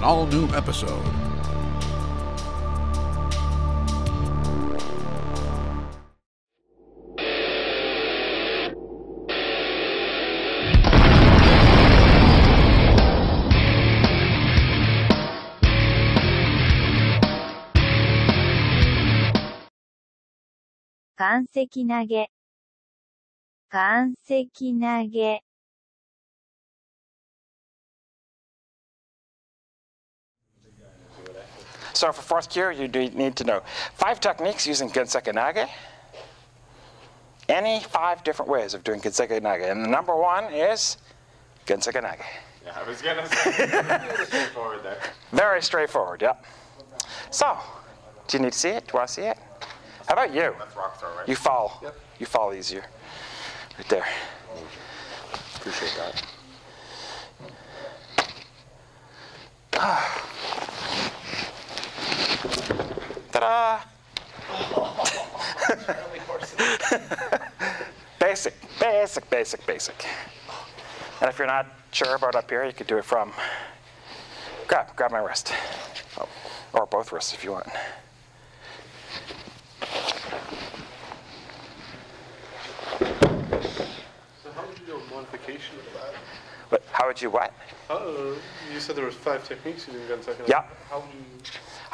an all-new episode. Ganseki nage. Ganseki nage. So for fourth kyu, you need to know 5 techniques using ganseki nage. Any 5 different ways of doing ganseki nage, and the number one is ganseki nage. Yeah, I was gonna say very straightforward there. Very straightforward, yeah. So, do you need to see it? Do I see it? How about you? That's rock throw, right? You fall. Yep. You fall easier. Right there. Appreciate that. Ta-da! Basic, basic, basic, basic. And if you're not sure about up here, you could do it from grab my wrist, or both wrists if you want. But how would you what? You said there was 5 techniques you didn't get. Yeah. How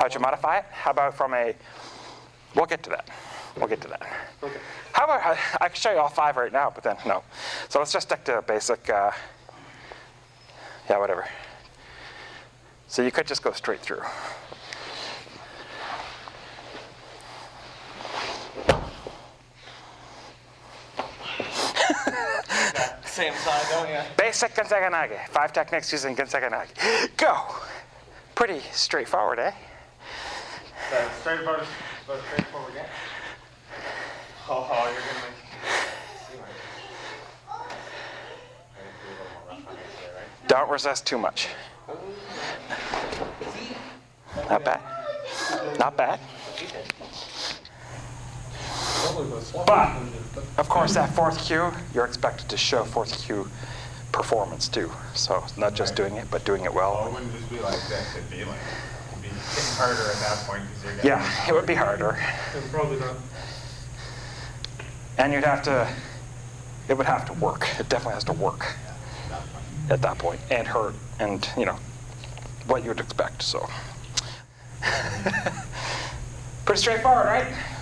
would you modify it? How about from a? We'll get to that. We'll get to that. Okay. How about I can show you all 5 right now, but then no. So let's just stick to basic. Yeah, whatever. So you could just go straight through. Same side, don't you? Basic ganseki nage. 5 techniques using ganseki nage. Go! Pretty straightforward, eh? Straightforward, but straightforward again. Oh, you're going to make... Right? Don't resist too much. Not bad. Not bad. But, of course, that fourth kyu, you're expected to show fourth kyu performance too. So not just doing it, but doing it well. Well, it wouldn't just be like that, it'd be like, it'd be harder at that point. You're yeah, it would be harder. It's probably not. And you'd have to, it would have to work. It definitely has to work at that point and hurt and, you know, what you'd expect, so. Pretty straightforward, right?